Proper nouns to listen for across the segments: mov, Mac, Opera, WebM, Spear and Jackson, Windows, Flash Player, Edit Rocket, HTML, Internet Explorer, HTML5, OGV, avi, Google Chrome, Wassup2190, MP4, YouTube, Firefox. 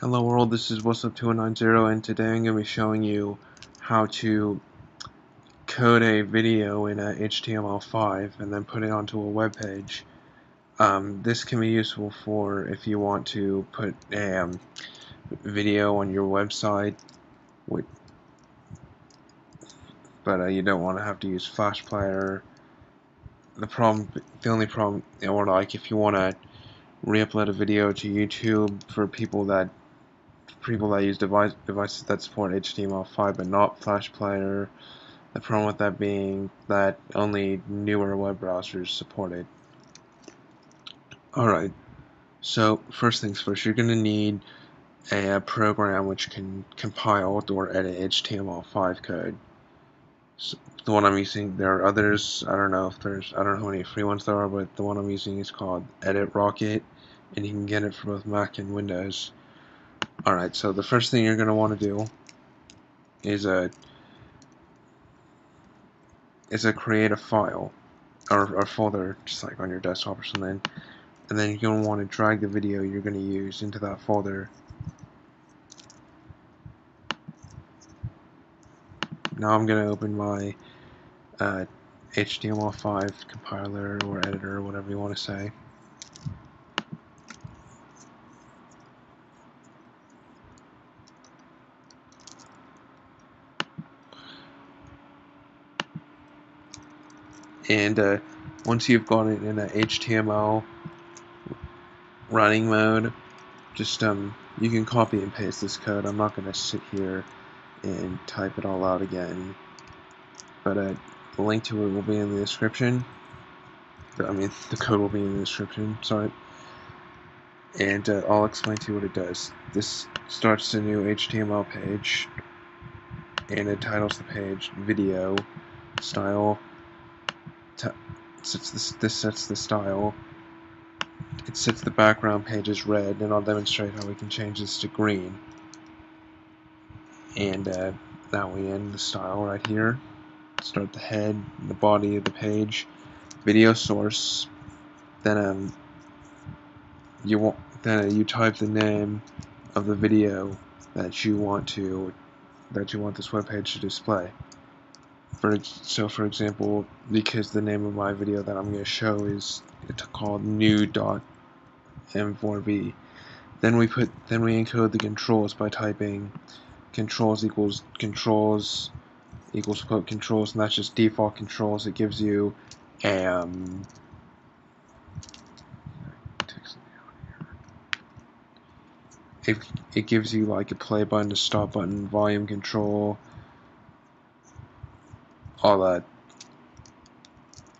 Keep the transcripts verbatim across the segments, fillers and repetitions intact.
Hello world, this is Wassup twenty-one ninety and today I'm going to be showing you how to code a video in a H T M L five and then put it onto a web page. Um, this can be useful for if you want to put a um, video on your website, but uh, you don't want to have to use Flash Player. The problem, the only problem, or like if you want to re-upload a video to YouTube for people that people that use device, devices that support H T M L five but not Flash Player. The problem with that being that only newer web browsers support it. Alright, so first things first, you're going to need a, a program which can compile or edit H T M L five code. So the one I'm using, there are others, I don't know if there's, I don't know how many free ones there are, but the one I'm using is called Edit Rocket, and you can get it for both Mac and Windows. Alright, so the first thing you're going to want to do is a is a create a file or a folder, just like on your desktop or something, and then you're going to want to drag the video you're going to use into that folder. Now I'm going to open my uh, H T M L five compiler or editor or whatever you want to say. And uh, once you've got it in a H T M L running mode, just um, you can copy and paste this code. I'm not going to sit here and type it all out again, but uh, the link to it will be in the description. I mean, the code will be in the description, sorry. And uh, I'll explain to you what it does. This starts a new H T M L page, and it titles the page video style. Sets this, this sets the style. It sets the background page as red, and I'll demonstrate how we can change this to green. And uh, now we end the style right here. Start the head, the body of the page, video source. Then um, you want then uh, you type the name of the video that you want to that you want this web page to display. For so, for example, because the name of my video that I'm going to show is it's called new dot M four B. Then we put then we encode the controls by typing controls equals controls equals quote controls, and that's just default controls. It gives you um it, it gives you like a play button, a stop button, volume control, all that.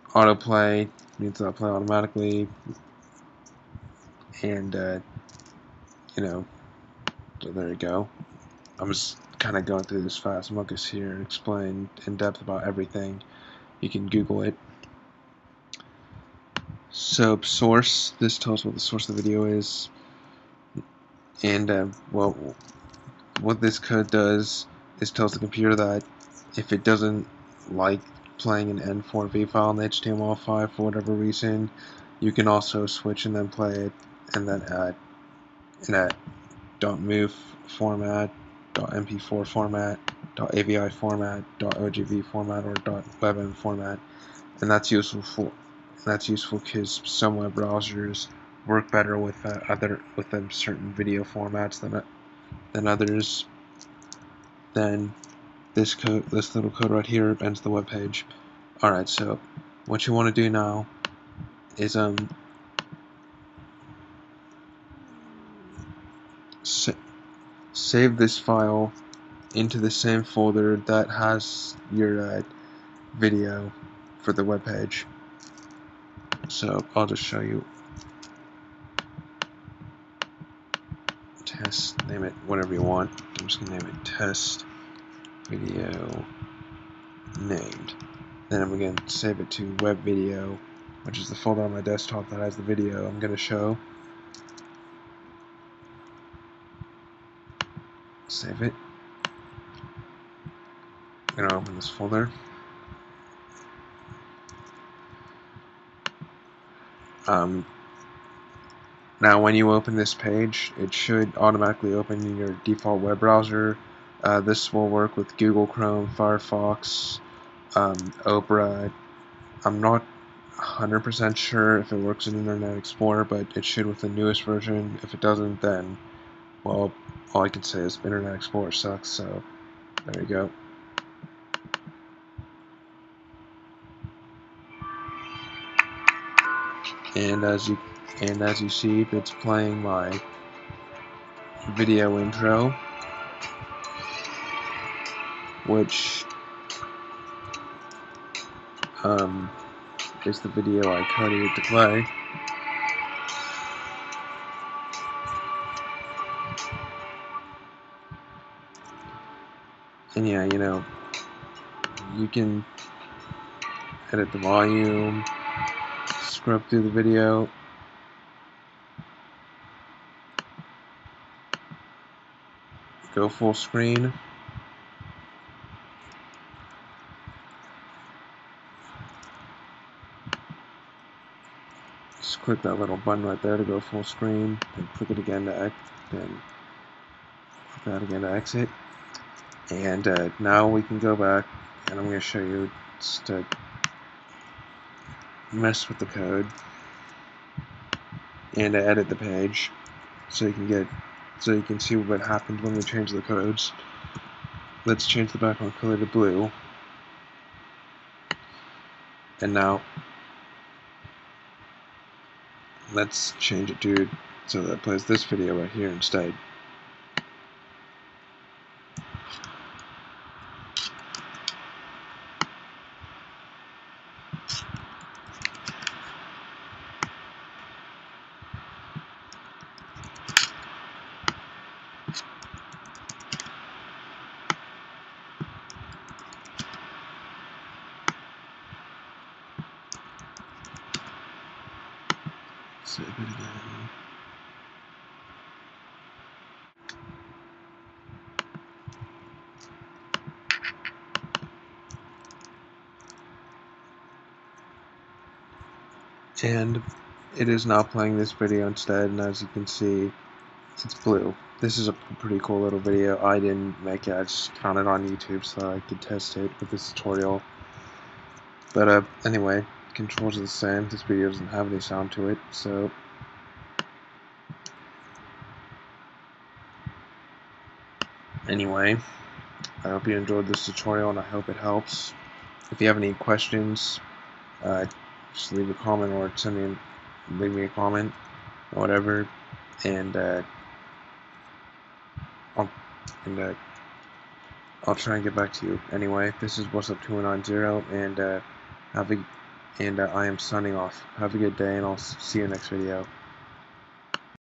Autoplay means that I play automatically, and uh, you know, so there you go. I'm just kind of going through this fast. I'm not going to sit here and explain in depth about everything. You can Google it. So source, this tells what the source of the video is, and uh, well, what this code does is tells the computer that if it doesn't like playing an M P four file in the H T M L five for whatever reason, you can also switch and then play it, and then add in a dot move format, .M P four format, .avi format, .ogv format, or .webm format, and that's useful for that's useful because some web browsers work better with uh, other with them certain video formats than uh, than others. Then this code, this little code right here, ends the web page. All right, so what you want to do now is um so, save this file into the same folder that has your uh, video for the web page. So I'll just show you test, name it whatever you want. I'm just going to name it test video named. Then I'm going to save it to web video, which is the folder on my desktop that has the video I'm going to show. Save it. I'm going to open this folder. Um, now when you open this page, it should automatically open in your default web browser. Uh, this will work with Google Chrome, Firefox, um, Opera. I'm not one hundred percent sure if it works in Internet Explorer, but it should with the newest version. If it doesn't, then, well, all I can say is Internet Explorer sucks, so there you go. And as you and as you see, it's playing my video intro, which um, is the video I coded it to play. And yeah, you know, you can edit the volume, scrub through the video, go full screen, just click that little button right there to go full screen, and click it again to exit, then click that again to exit. And uh, now we can go back, and I'm going to show you just to mess with the code and to edit the page, so you can get so you can see what happened when we change the codes. Let's change the background color to blue, and now let's change it to so that it plays this video right here instead. Save it again. And it is now playing this video instead, and as you can see, it's blue. This is a pretty cool little video. I didn't make it, I just found it on YouTube so that I could test it with this tutorial. But uh, anyway, controls are the same. This video doesn't have any sound to it, so anyway, I hope you enjoyed this tutorial and I hope it helps. If you have any questions, uh, just leave a comment or send me a, leave me a comment or whatever, and uh, I'll and uh, I'll try and get back to you. Anyway, this is Wassup two one nine zero, and uh, have a And uh, I am signing off. Have a good day, and I'll see you next video.